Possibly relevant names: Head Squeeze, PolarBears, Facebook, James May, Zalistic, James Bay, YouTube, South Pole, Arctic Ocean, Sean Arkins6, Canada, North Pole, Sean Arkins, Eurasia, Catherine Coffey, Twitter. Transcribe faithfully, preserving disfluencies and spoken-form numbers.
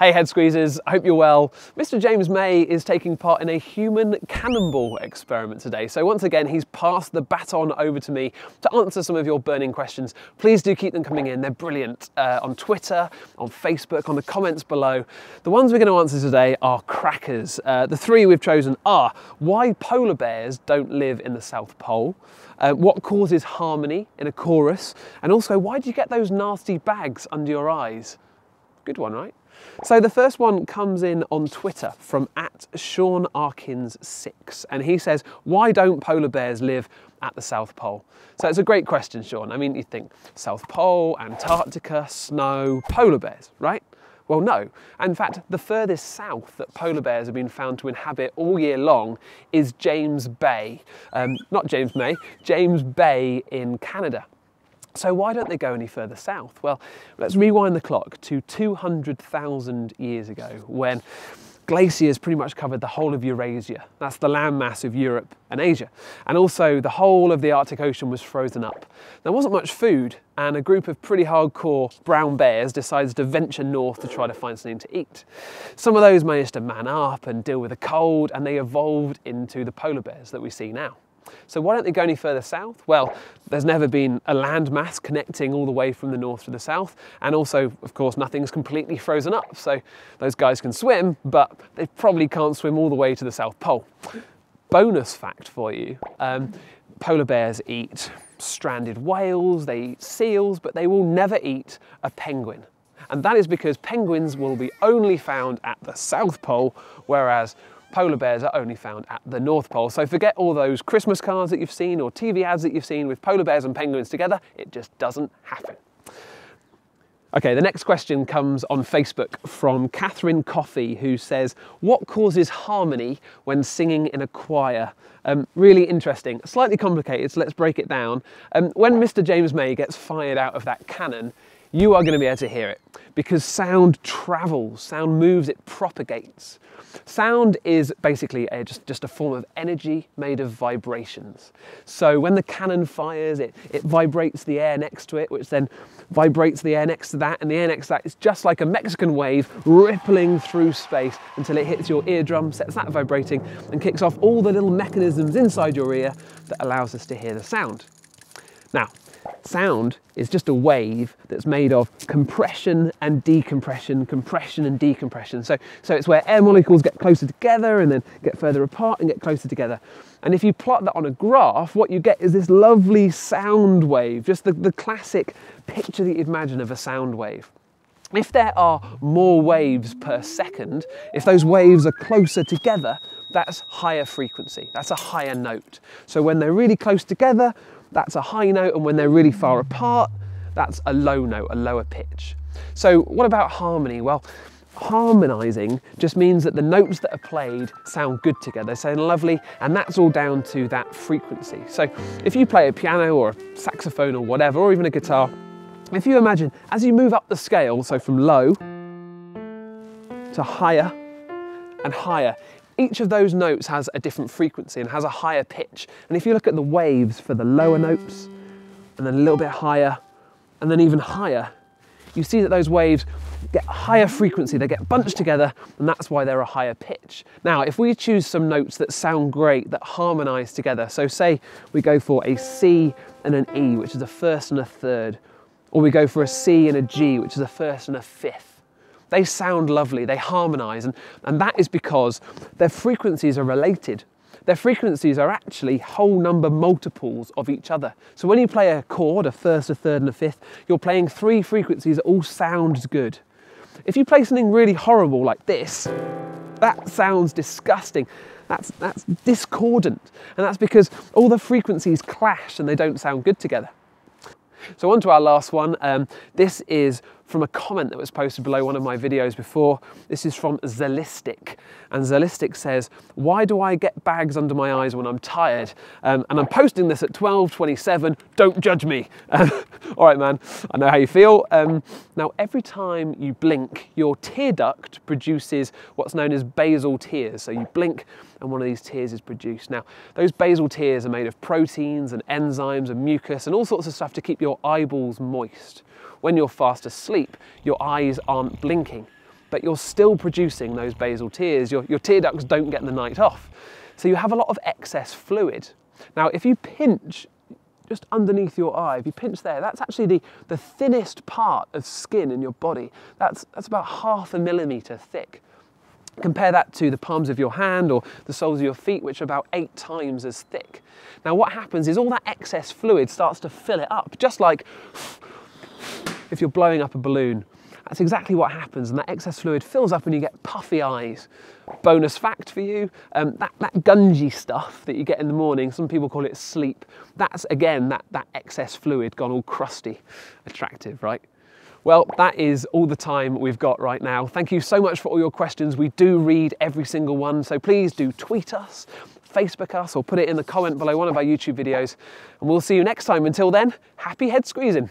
Hey head squeezers, I hope you're well. Mister James May is taking part in a human cannonball experiment today. So once again, he's passed the baton over to me to answer some of your burning questions. Please do keep them coming in. They're brilliant uh, on Twitter, on Facebook, on the comments below. The ones we're going to answer today are crackers. Uh, the three we've chosen are why polar bears don't live in the South Pole, uh, what causes harmony in a chorus, and also why do you get those nasty bags under your eyes? Good one, right? So the first one comes in on Twitter from at Sean Arkins six, and he says, why don't polar bears live at the South Pole? So it's a great question, Sean. I mean, you think South Pole, Antarctica, snow, polar bears, right? Well, no. In fact, the furthest south that polar bears have been found to inhabit all year long is James Bay. Um, not James May, James Bay in Canada. So why don't they go any further south? Well, let's rewind the clock to two hundred thousand years ago when glaciers pretty much covered the whole of Eurasia. That's the landmass of Europe and Asia. And also the whole of the Arctic Ocean was frozen up. There wasn't much food, and a group of pretty hardcore brown bears decides to venture north to try to find something to eat. Some of those managed to man up and deal with the cold, and they evolved into the polar bears that we see now. So why don't they go any further south? Well, there's never been a landmass connecting all the way from the north to the south. And also, of course, nothing's completely frozen up. So those guys can swim, but they probably can't swim all the way to the South Pole. Bonus fact for you, um, polar bears eat stranded whales, they eat seals, but they will never eat a penguin. And that is because penguins will be only found at the South Pole, whereas polar bears are only found at the North Pole. So forget all those Christmas cards that you've seen or T V ads that you've seen with polar bears and penguins together. It just doesn't happen. Okay, the next question comes on Facebook from Catherine Coffey, who says, what causes harmony when singing in a choir? Um, really interesting, slightly complicated, so let's break it down. Um, when Mister James May gets fired out of that cannon, you are going to be able to hear it because sound travels, sound moves, it propagates. Sound is basically a, just, just a form of energy made of vibrations. So when the cannon fires, it, it vibrates the air next to it, which then vibrates the air next to that, and the air next to that. It's just like a Mexican wave rippling through space until it hits your eardrum, sets that vibrating, and kicks off all the little mechanisms inside your ear that allows us to hear the sound. Now, sound is just a wave that's made of compression and decompression, compression and decompression. So, so it's where air molecules get closer together and then get further apart and get closer together. And if you plot that on a graph, what you get is this lovely sound wave, just the, the classic picture that you imagine of a sound wave. If there are more waves per second, if those waves are closer together, that's higher frequency, that's a higher note. So when they're really close together, that's a high note, and when they're really far apart, that's a low note, a lower pitch. So what about harmony? Well, harmonizing just means that the notes that are played sound good together, they sound lovely, and that's all down to that frequency. So if you play a piano or a saxophone or whatever, or even a guitar, if you imagine as you move up the scale, so from low to higher and higher, each of those notes has a different frequency and has a higher pitch. And if you look at the waves for the lower notes, and then a little bit higher, and then even higher, you see that those waves get higher frequency, they get bunched together, and that's why they're a higher pitch. Now, if we choose some notes that sound great, that harmonize together, so say we go for a C and an E, which is a first and a third, or we go for a C and a G, which is a first and a fifth, they sound lovely, they harmonise, and, and that is because their frequencies are related. Their frequencies are actually whole number multiples of each other. So when you play a chord, a first, a third and a fifth, you're playing three frequencies that all sound good. If you play something really horrible like this, that sounds disgusting. That's, that's discordant, and that's because all the frequencies clash and they don't sound good together. So on to our last one. Um, this is from a comment that was posted below one of my videos before. This is from Zalistic, and Zalistic says, why do I get bags under my eyes when I'm tired? Um, and I'm posting this at twelve twenty-seven, don't judge me. Um, all right, man, I know how you feel. Um, now, every time you blink, your tear duct produces what's known as basal tears. So you blink and one of these tears is produced. Now, those basal tears are made of proteins and enzymes and mucus and all sorts of stuff to keep your eyeballs moist. When you're fast asleep, your eyes aren't blinking. but you're still producing those basal tears. Your, your tear ducts don't get the night off. So you have a lot of excess fluid. Now, if you pinch just underneath your eye, if you pinch there, that's actually the, the thinnest part of skin in your body. That's, that's about half a millimetre thick. Compare that to the palms of your hand or the soles of your feet, which are about eight times as thick. Now what happens is all that excess fluid starts to fill it up, just like if you're blowing up a balloon. That's exactly what happens, and that excess fluid fills up and you get puffy eyes. Bonus fact for you, um, that, that gungy stuff that you get in the morning, some people call it sleep, that's again that, that excess fluid gone all crusty. Attractive, right? Well, that is all the time we've got right now. Thank you so much for all your questions. We do read every single one, so please do tweet us, Facebook us, or put it in the comment below one of our YouTube videos. And we'll see you next time. Until then, happy head squeezing.